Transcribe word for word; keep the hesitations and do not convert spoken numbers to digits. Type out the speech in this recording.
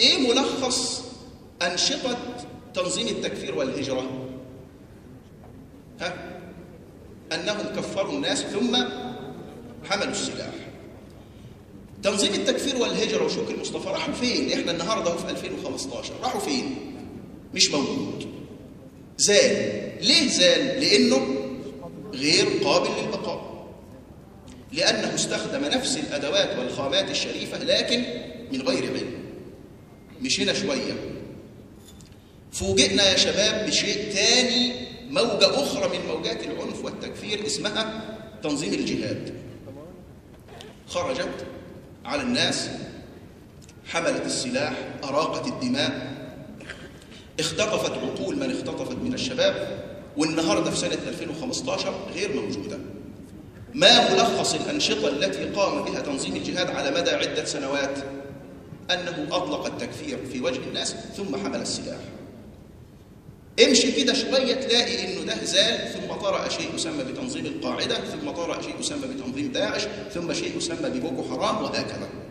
ايه ملخص انشطة تنظيم التكفير والهجرة؟ ها؟ انهم كفروا الناس ثم حملوا السلاح. تنظيم التكفير والهجرة وشوك المصطفى راحوا فين؟ احنا النهارده اهو في ألفين وخمسطاشر، راحوا فين؟ مش موجود. زال. ليه زال؟ لانه غير قابل للبقاء. لانه استخدم نفس الادوات والخامات الشريفة لكن من غير علم. مشينا شوية، فوجئنا يا شباب بشيء تاني، موجة أخرى من موجات العنف والتكفير اسمها تنظيم الجهاد. خرجت على الناس، حملت السلاح، أراقت الدماء، اختطفت عقول من اختطفت من الشباب، والنهارده في سنة ألفين وخمسطاشر غير موجودة. ما ملخص الأنشطة التي قام بها تنظيم الجهاد على مدى عدة سنوات؟ أنه أطلق التكفير في وجه الناس ثم حمل السلاح. امشي كده شوية تلاقي إنه ده زال، ثم طرأ شيء يسمى بتنظيم القاعدة، ثم طرأ شيء يسمى بتنظيم داعش، ثم شيء يسمى ببوكو حرام، وهكذا.